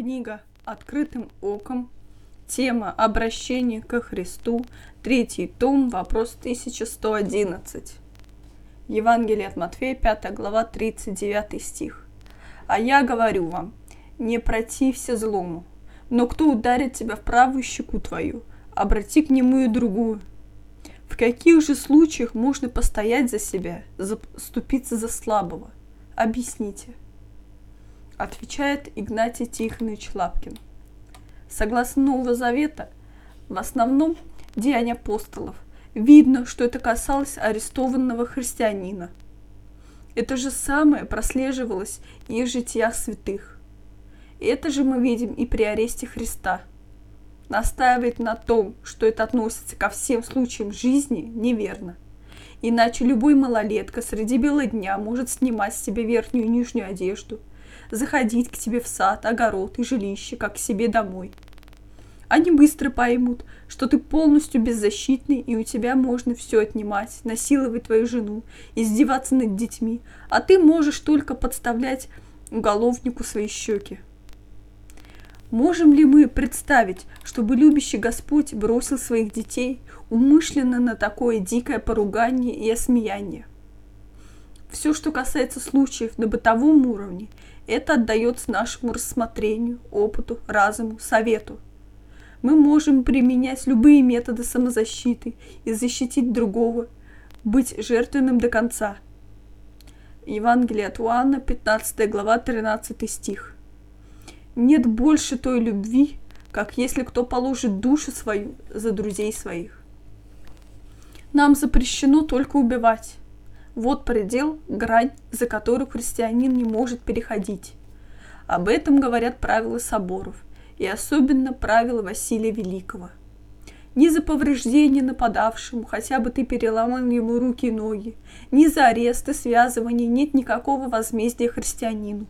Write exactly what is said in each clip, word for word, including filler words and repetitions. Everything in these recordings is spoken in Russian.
Книга «Открытым оком». Тема «Обращение ко Христу». Третий том, вопрос тысяча сто одиннадцать. Евангелие от Матфея, пятая глава, тридцать девятый стих. «А я говорю вам, не протився злому, но кто ударит тебя в правую щеку твою, обрати к нему и другую». В каких же случаях можно постоять за себя, заступиться за слабого? Объясните. Отвечает Игнатий Тихонович Лапкин. Согласно Нового Завета, в основном Деяния апостолов, видно, что это касалось арестованного христианина. Это же самое прослеживалось и в житиях святых. Это же мы видим и при аресте Христа. Настаивать на том, что это относится ко всем случаям жизни, неверно. Иначе любой малолетка среди бела дня может снимать с себя верхнюю и нижнюю одежду, заходить к тебе в сад, огород и жилище, как к себе домой. Они быстро поймут, что ты полностью беззащитный, и у тебя можно все отнимать, насиловать твою жену, издеваться над детьми, а ты можешь только подставлять уголовнику свои щеки. Можем ли мы представить, чтобы любящий Господь бросил своих детей умышленно на такое дикое поругание и осмеяние? Все, что касается случаев на бытовом уровне, это отдается нашему рассмотрению, опыту, разуму, совету. Мы можем применять любые методы самозащиты и защитить другого, быть жертвенным до конца. Евангелие от Иоанна, пятнадцатая глава, тринадцатый стих. Нет больше той любви, как если кто положит душу свою за друзей своих. Нам запрещено только убивать. Вот предел, грань, за которую христианин не может переходить. Об этом говорят правила соборов, и особенно правила Василия Великого. Ни за повреждение нападавшему, хотя бы ты переломал ему руки и ноги, ни за арест и связывание нет никакого возмездия христианину.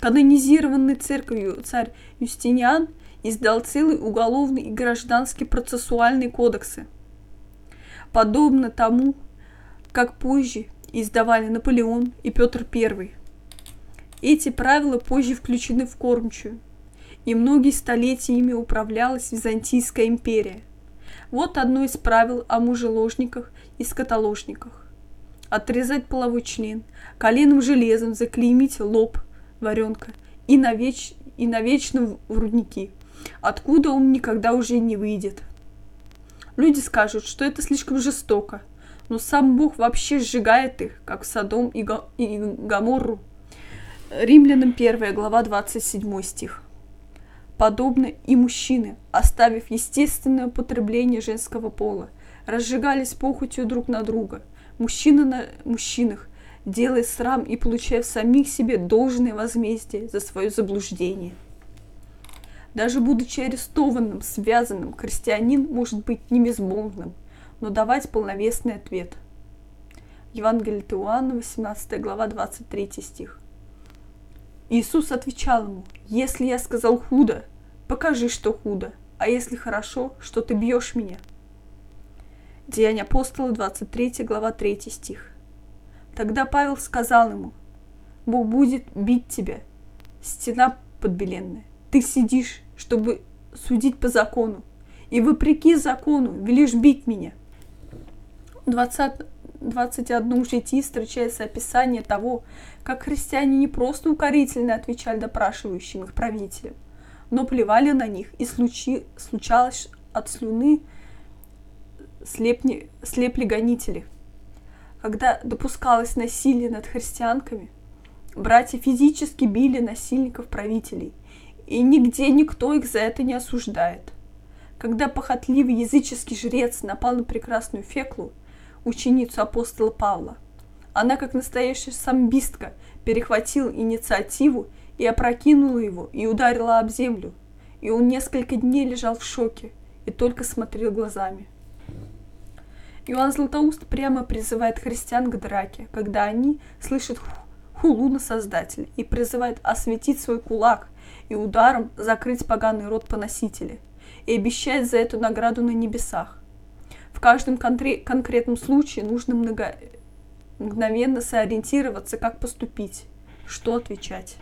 Канонизированный церковью царь Юстиниан издал целый уголовный и гражданский процессуальные кодексы. Подобно тому, как позже издавали Наполеон и Петр Первый. Эти правила позже включены в кормчую, и многие столетия ими управлялась Византийская империя. Вот одно из правил о мужеложниках и скотоложниках. Отрезать половой член, коленом железом заклеймить лоб, варенка, и, навеч... и навечно в рудники, откуда он никогда уже не выйдет. Люди скажут, что это слишком жестоко, но сам Бог вообще сжигает их, как Содом и, Го... и Гоморру. Римлянам первая глава, двадцать седьмой стих. Подобно и мужчины, оставив естественное употребление женского пола, разжигались похотью друг на друга, мужчины на мужчинах, делая срам и получая в самих себе должное возмездие за свое заблуждение. Даже будучи арестованным, связанным, христианин может быть немизбонным, но давать полновесный ответ. Евангелие от Иоанна, восемнадцатая глава, двадцать третий стих. Иисус отвечал ему: «Если я сказал худо, покажи, что худо, а если хорошо, что ты бьешь меня». Деяния апостолов, двадцать третья глава, третий стих. Тогда Павел сказал ему: «Бог будет бить тебя, стена подбеленная. Ты сидишь, чтобы судить по закону, и вопреки закону велишь бить меня». В двадцать первом житии встречается описание того, как христиане не просто укорительно отвечали допрашивающим их правителям, но плевали на них, и случи, случалось от слюны слепни, слепли гонители. Когда допускалось насилие над христианками, братья физически били насильников-правителей, и нигде никто их за это не осуждает. Когда похотливый языческий жрец напал на прекрасную Феклу, ученицу апостола Павла, она, как настоящая самбистка, перехватила инициативу и опрокинула его, и ударила об землю, и он несколько дней лежал в шоке и только смотрел глазами. Иоанн Златоуст прямо призывает христиан к драке, когда они слышат хулу на Создателя, и призывает осветить свой кулак и ударом закрыть поганый рот поносителя, и обещает за эту награду на небесах. В каждом контре- конкретном случае нужно много... мгновенно соориентироваться, как поступить, что отвечать.